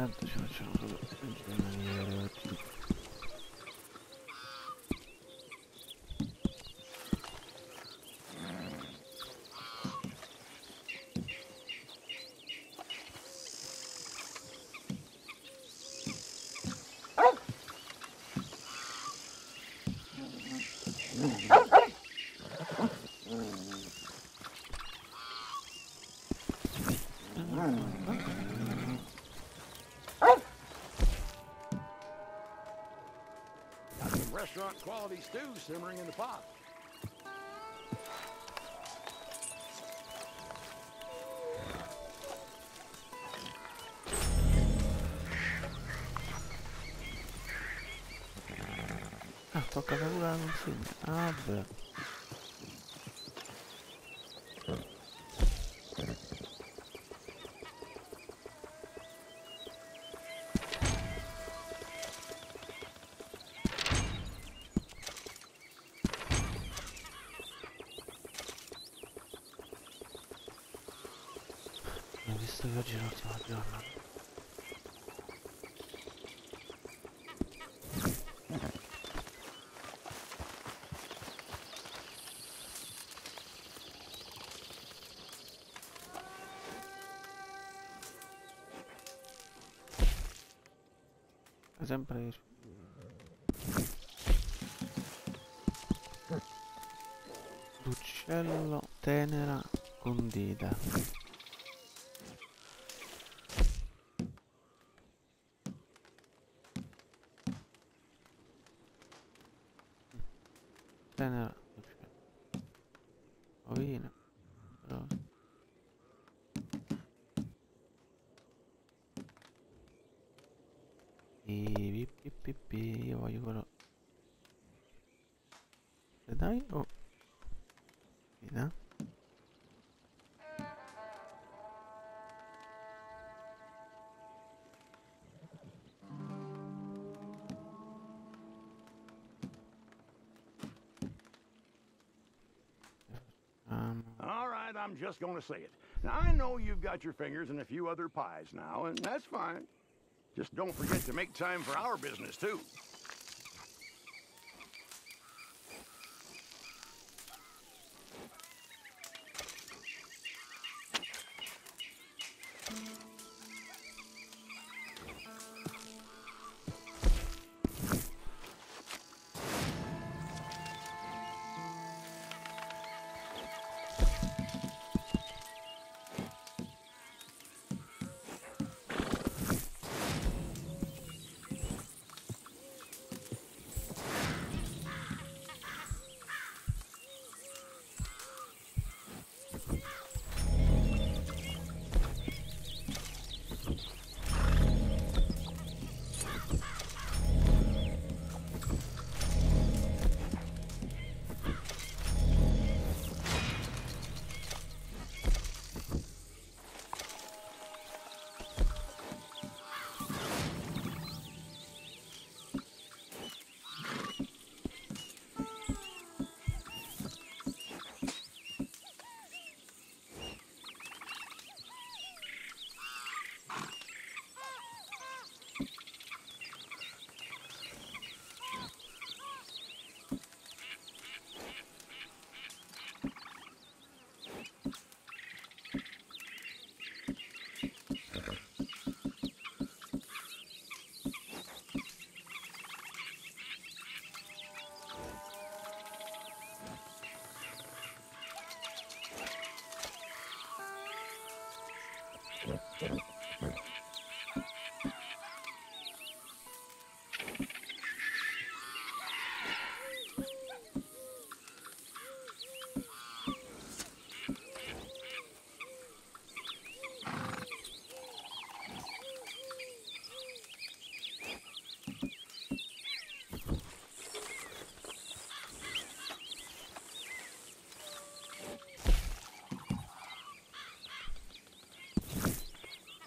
Tanto ci facciamo solo maniera. Restaurant quality stew simmering in the pot. Ah, tocca paura non si. Ah, beh. Oggi è l'ultima giornata. Sempre l'uccello tenera condita. Tenera ovina, però io voglio quello, le dai o ovina? I'm just gonna say it. Now, I know you've got your fingers in a few other pies now, and that's fine. Just don't forget to make time for our business, too.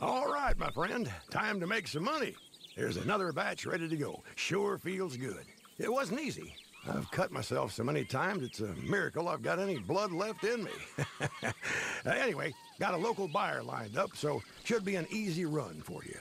All right, my friend. Time to make some money. There's another batch ready to go. Sure feels good. It wasn't easy. I've cut myself so many times, it's a miracle I've got any blood left in me. Anyway, got a local buyer lined up, so should be an easy run for you.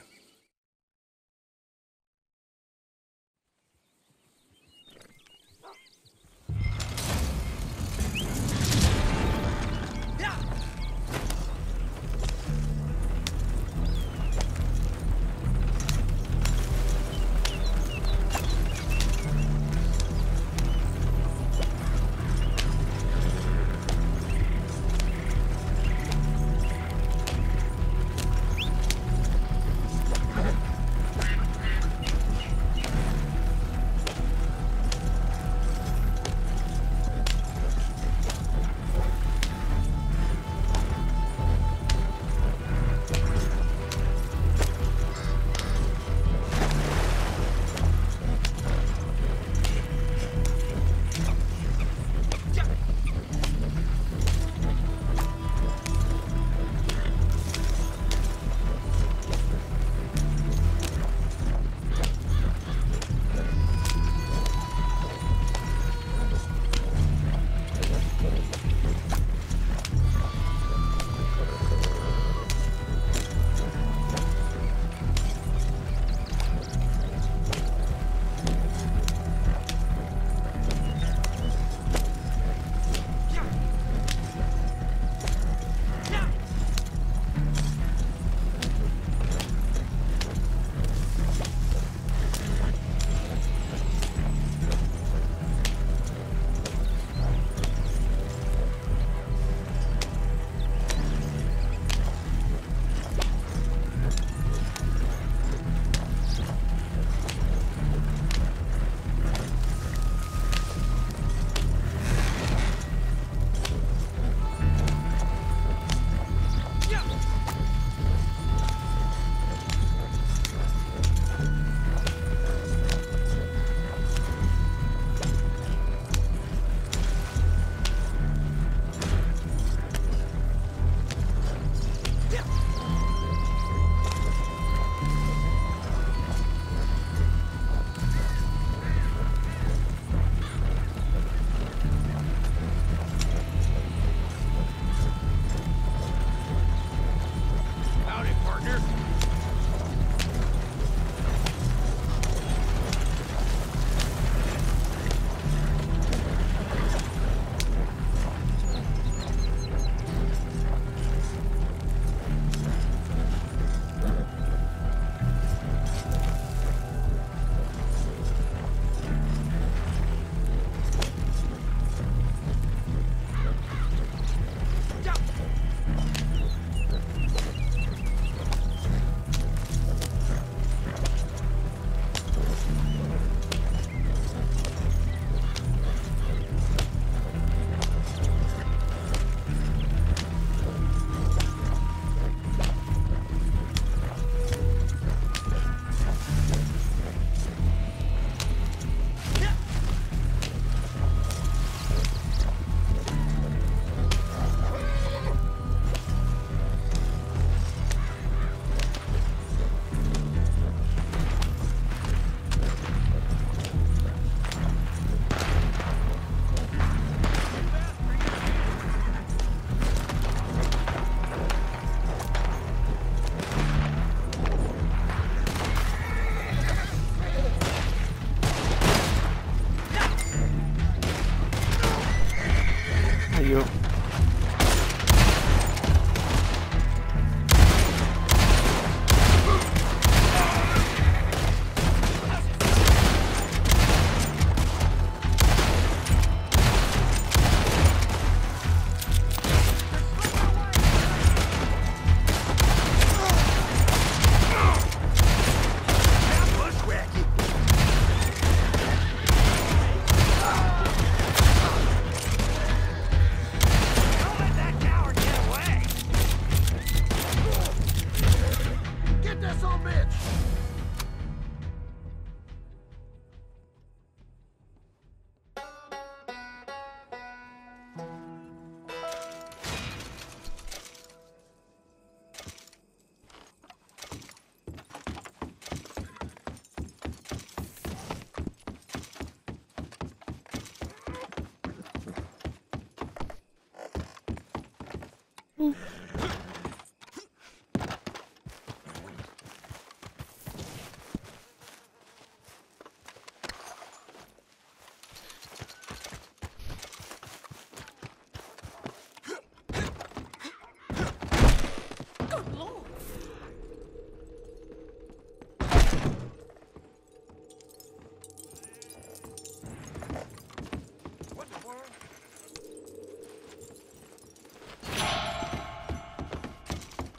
you.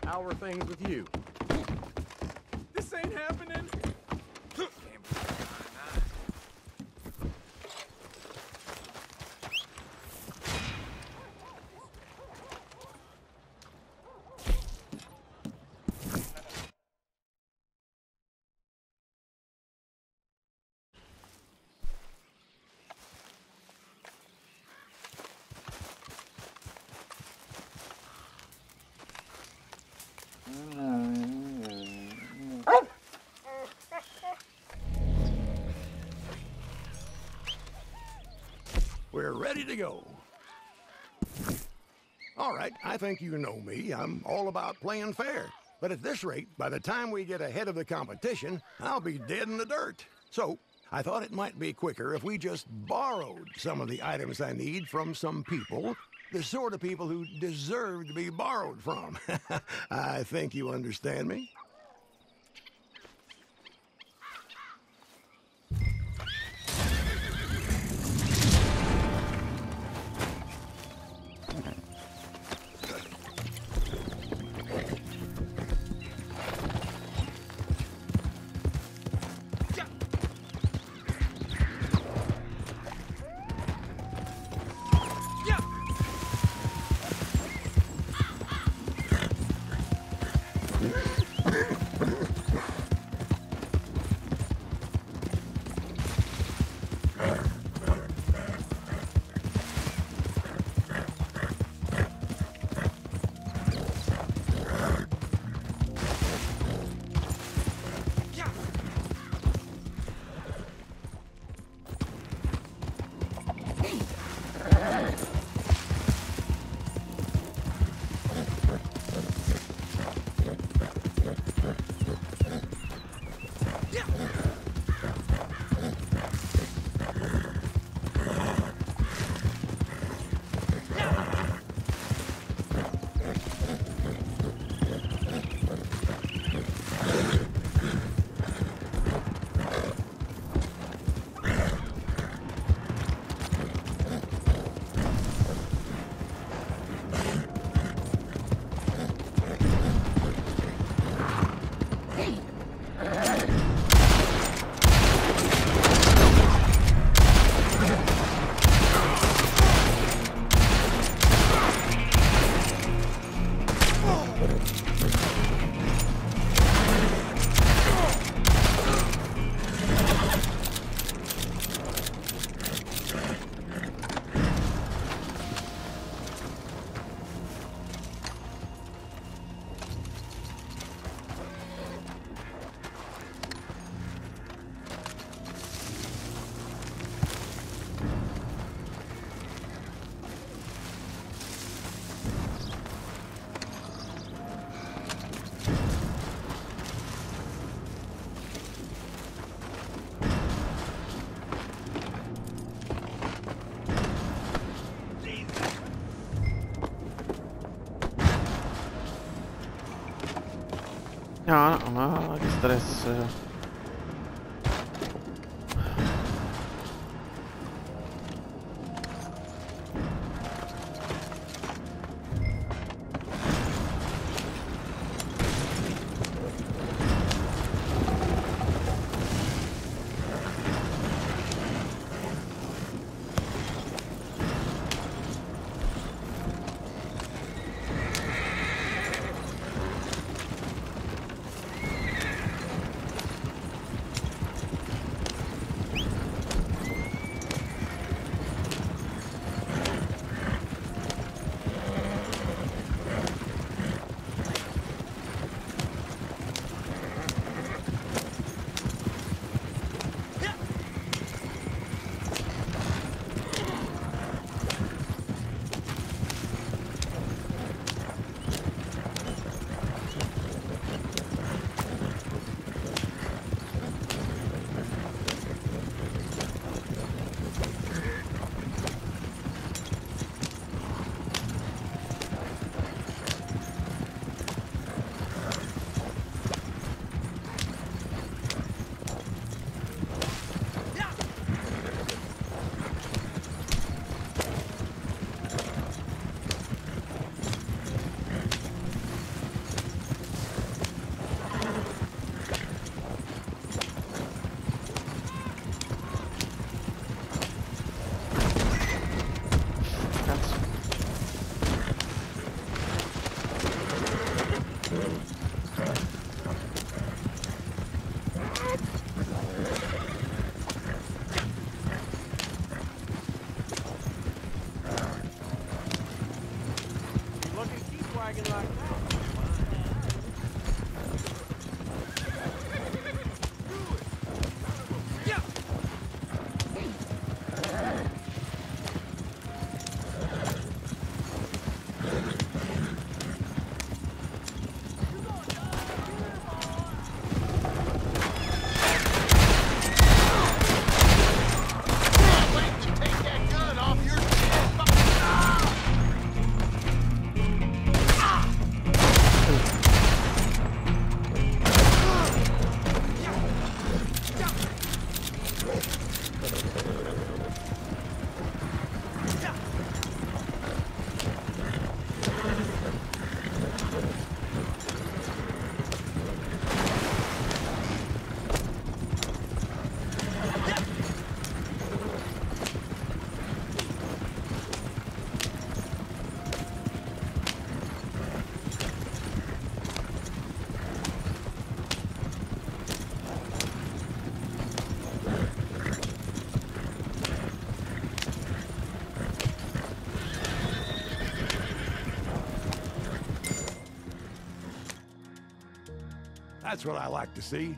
How are things with you? This ain't happening. We're ready to go. All right, I think you know me. I'm all about playing fair. But at this rate, by the time we get ahead of the competition, I'll be dead in the dirt. So I thought it might be quicker if we just borrowed some of the items I need from some people, the sort of people who deserve to be borrowed from. I think you understand me. No, no, no, che stress. That's what I like to see.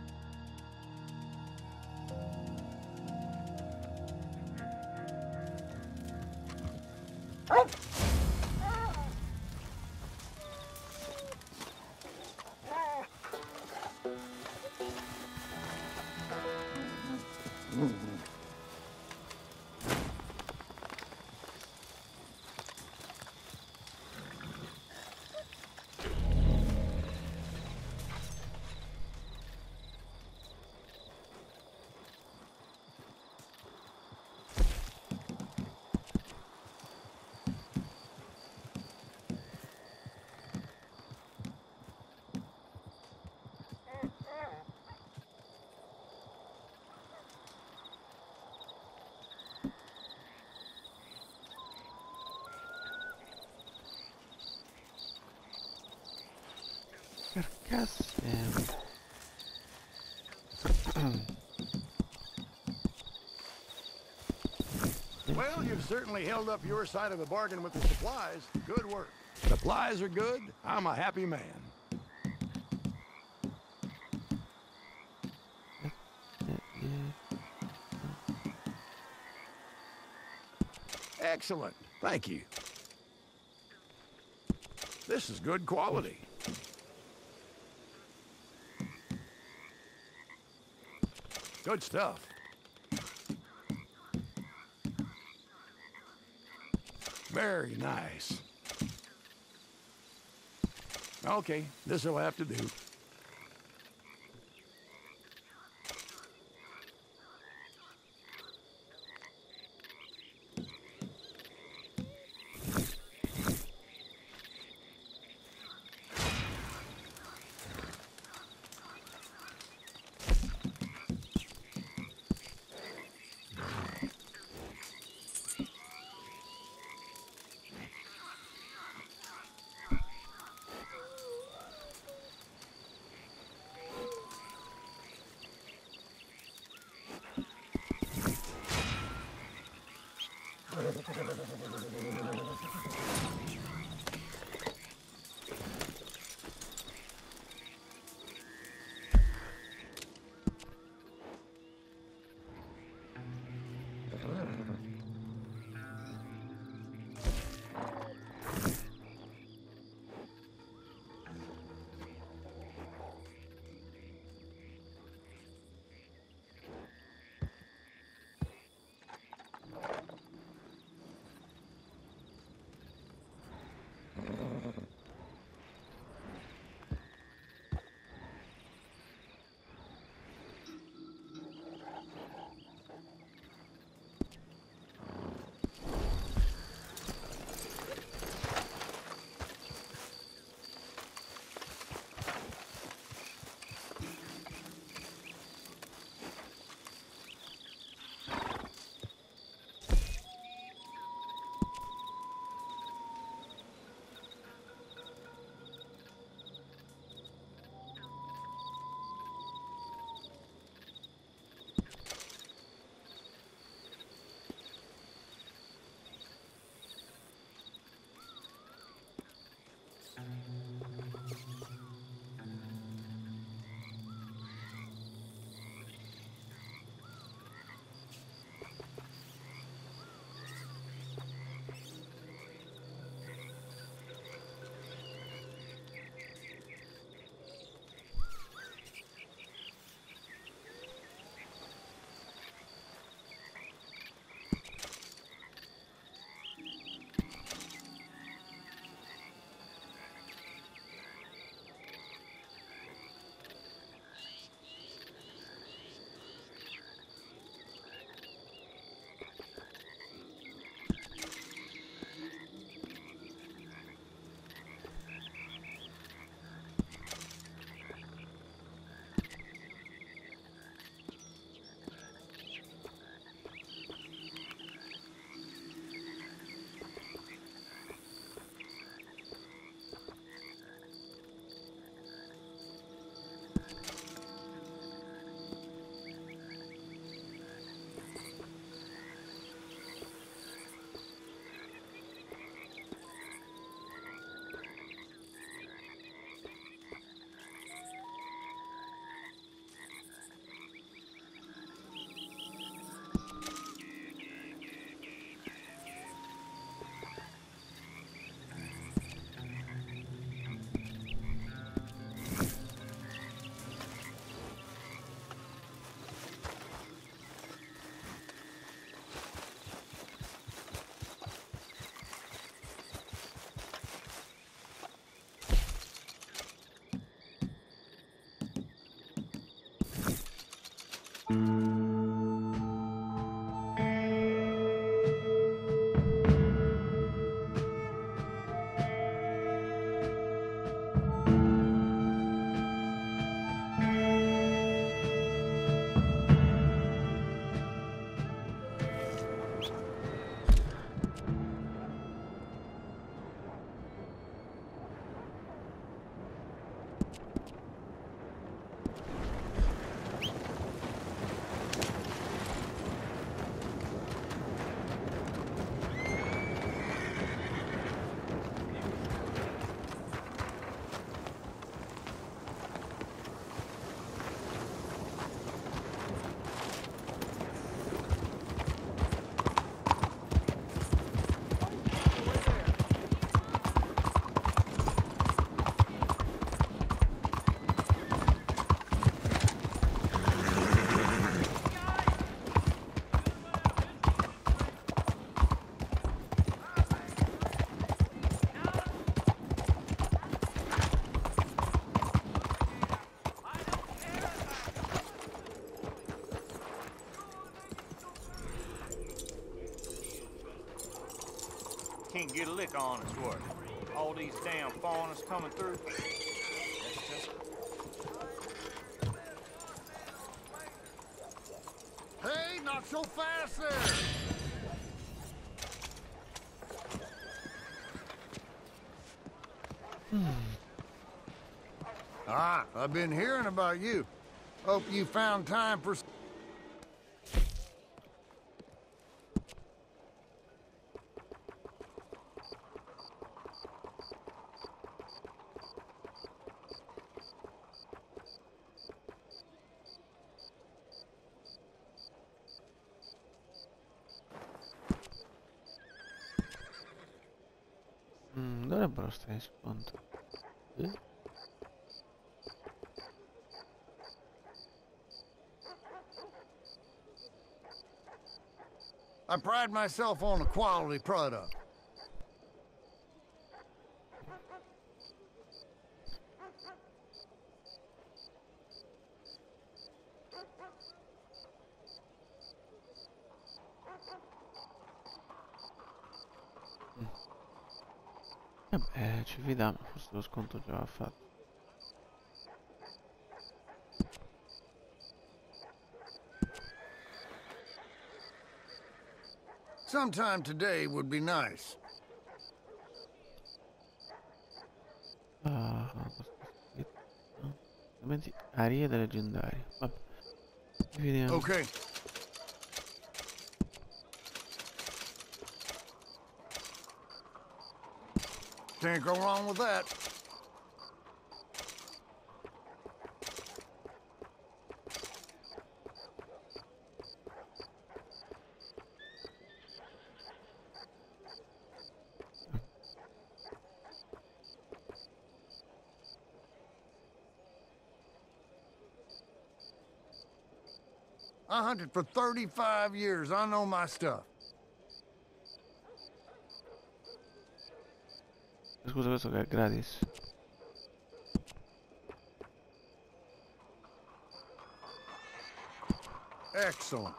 Yes, well, you've certainly held up your side of the bargain with the supplies. Good work. Supplies are good. I'm a happy man. Excellent. Thank you. This is good quality. Good stuff. Very nice. Okay, this'll have to do. Can't get a lick of honest work. All these damn foreigners coming through. Hey, not so fast there! Ah, I've been hearing about you. Hope you found time for... Non dovrebbero stare in sconto. I pride myself on a quality product. Vabbè, ci fidiamo, forse lo sconto già l'ha fatto. Sometime today would be nice. Ah, Ariete leggendaria. Vabbè. Ci fidiamo. Ok. Can't go wrong with that. I hunted for 35 years. I know my stuff. Scusa, questo che è gratis. Excellent.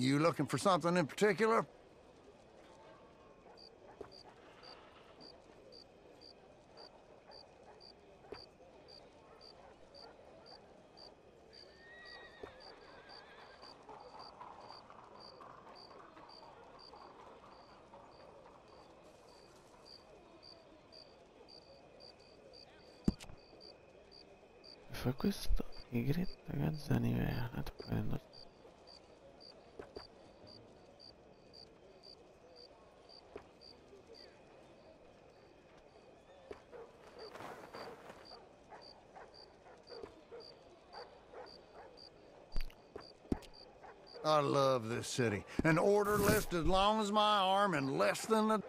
You looking for something in particular? Fa questo Igretta Gazzanivea, sto prendendo. I love this city. An order list as long as my arm and less than a...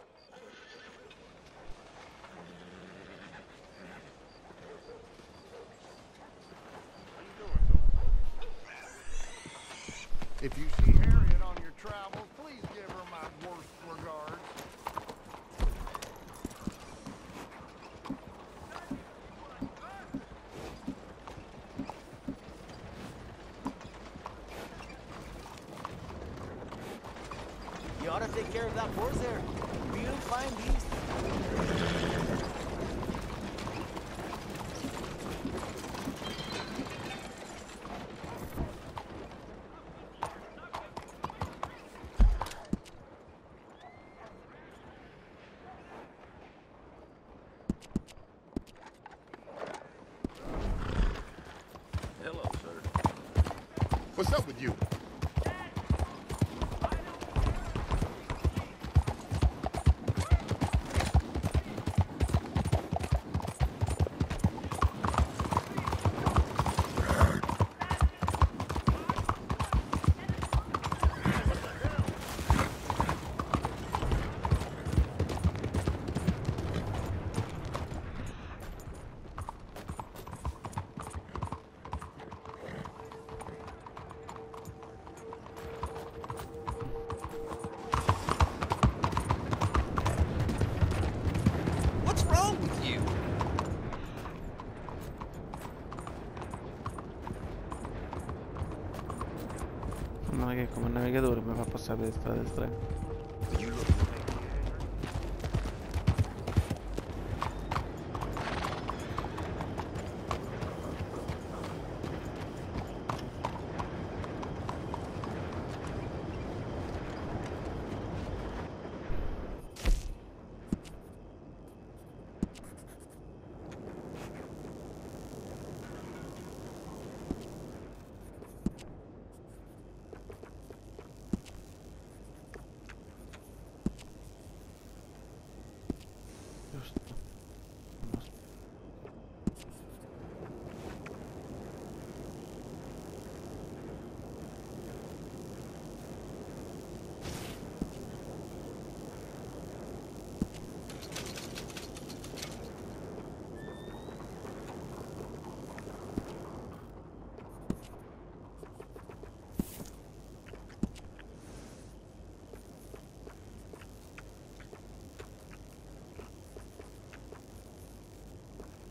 If you see Harriet on your travels, please give her my worst regards. You ought to take care of that horse there. We don't find these. Hello, sir. What's up with you? Ma che come navigatore mi fa passare per strada strane.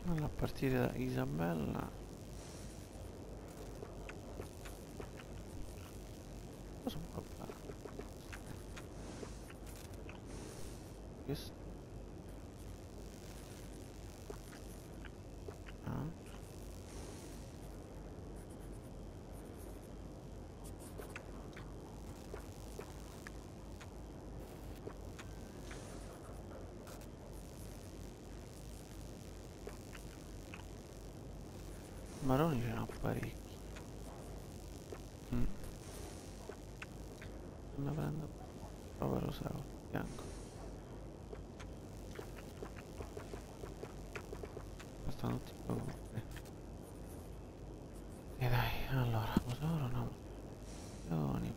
Allora, a partire da Isabella. Cosa può fare? Questo? Ah. Maroni ce n'ho parecchi. Ne prendo povero salo bianco. Bastano tutti poco. E dai, allora, cos'oro no? Maroni.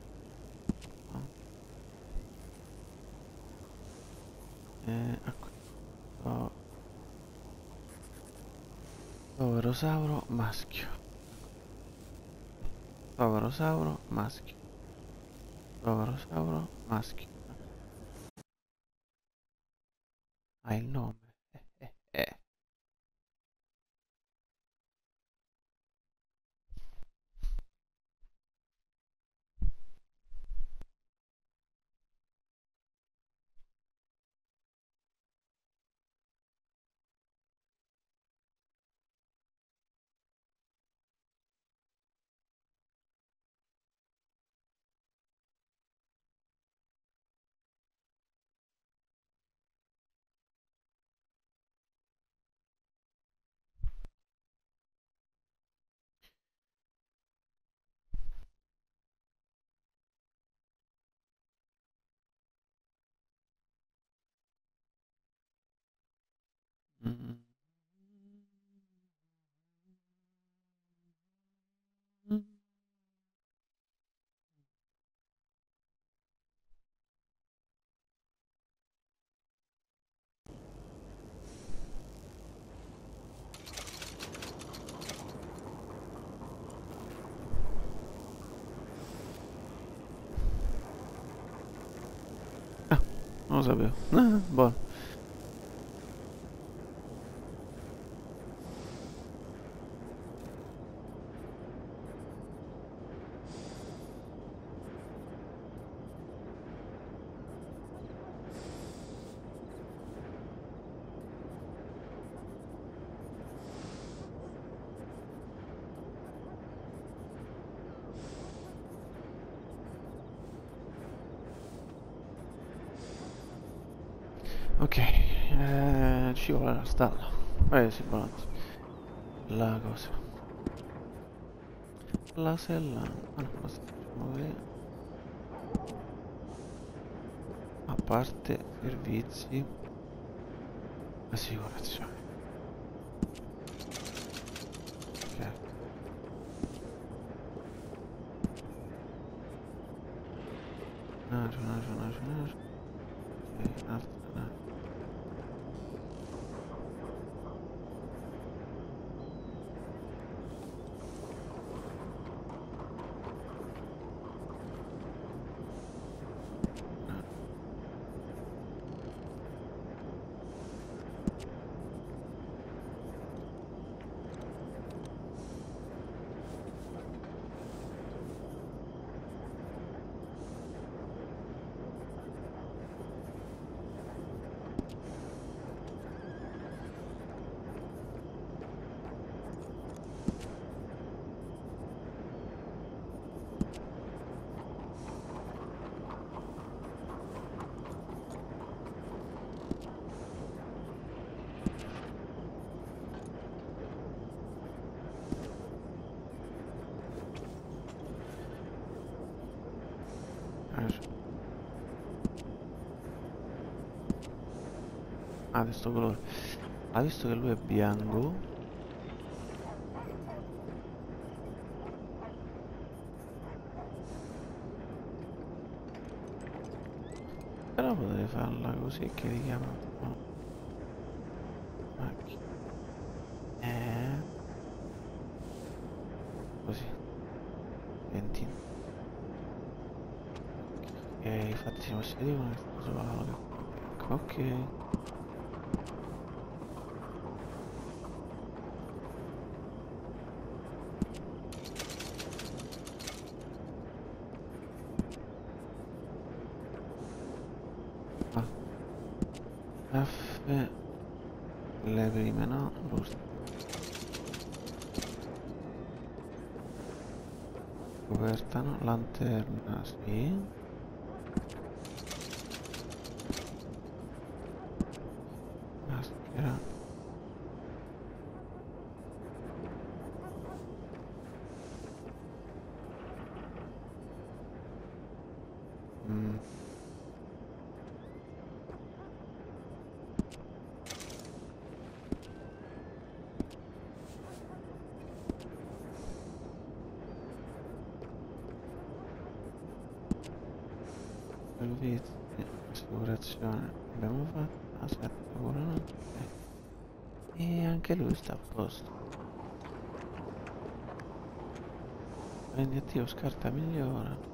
No. Ecco. Oh. Poverosauro maschio. Poverosauro maschio. Poverosauro maschio. Ha il nome. Ah, non lo sapevo. Buono. Ok, ci vuole la stalla. Si volante. La cosa. La sella. Allora, facciamo vedere. A parte servizi. Assicurazione. Ok. No. Ah, questo colore. Ha visto che lui è bianco. Però potrei farla così che richiama un po'. Così. 20. Ok, infatti siamo seduti con questo palo. Ok. lacrime no, coperta no, lanterna sì. Assicurazione abbiamo fatto, aspetta ora no, e anche lui sta a posto, prendi attivo scarta migliora,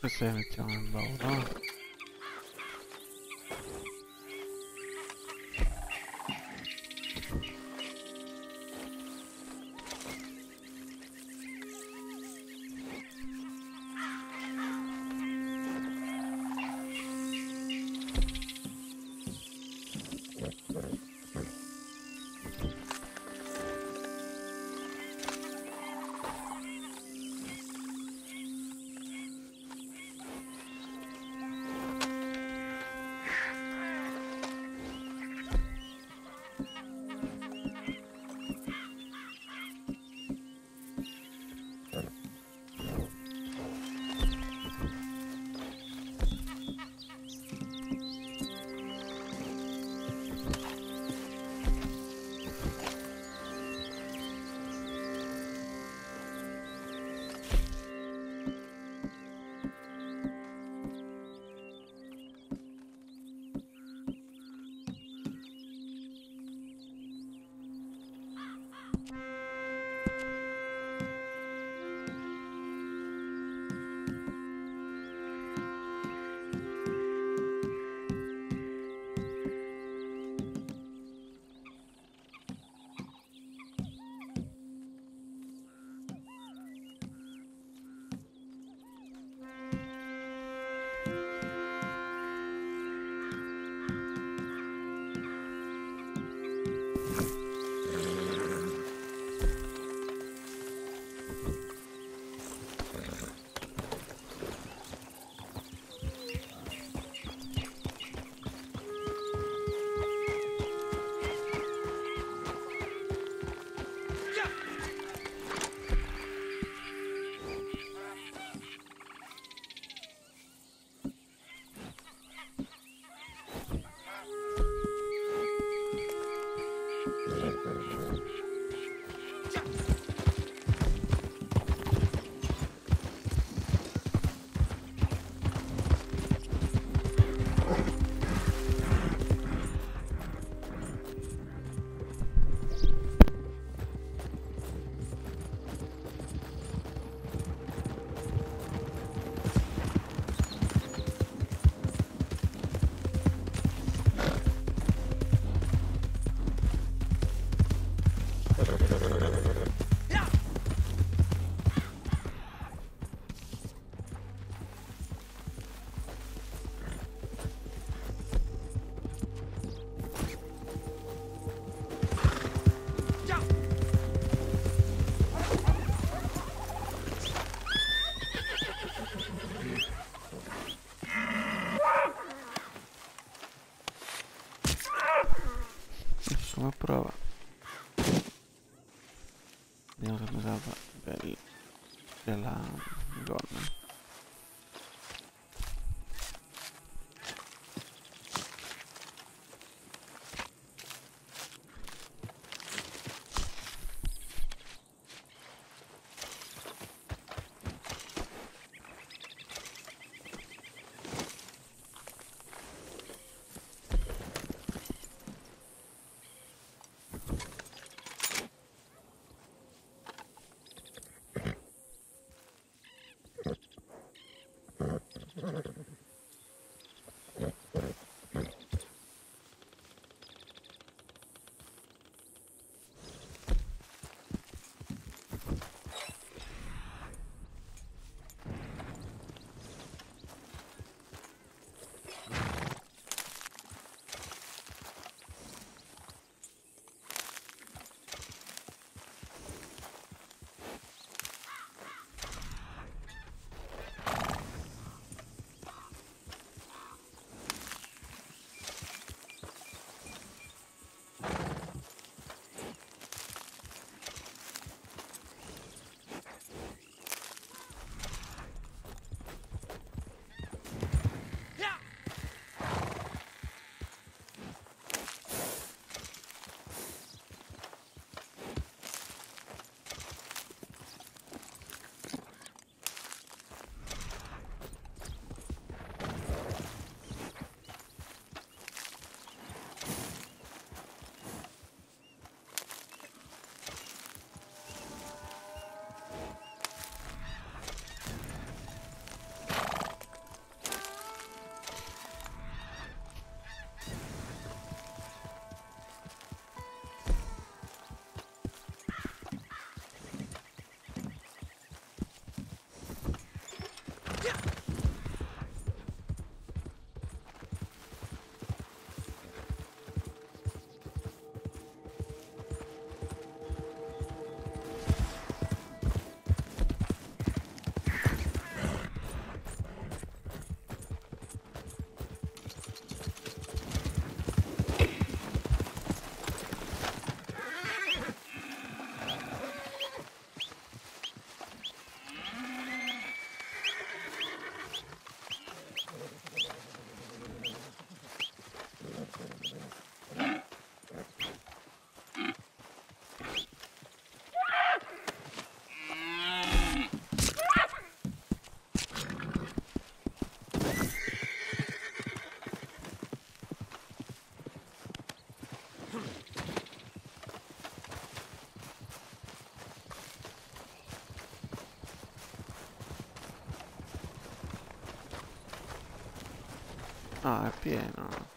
questo è, mettiamo in baule. Mettiamo a prova. Vediamo se mi salva della donna. Ah, è pieno.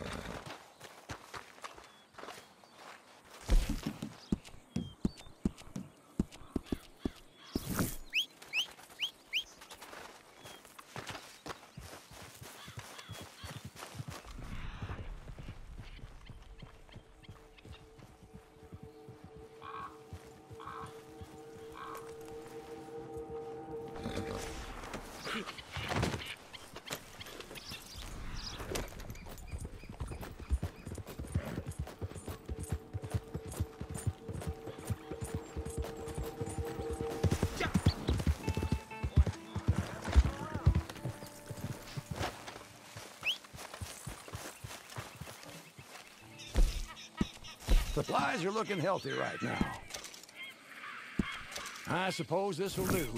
Supplies are looking healthy right now. I suppose this will do.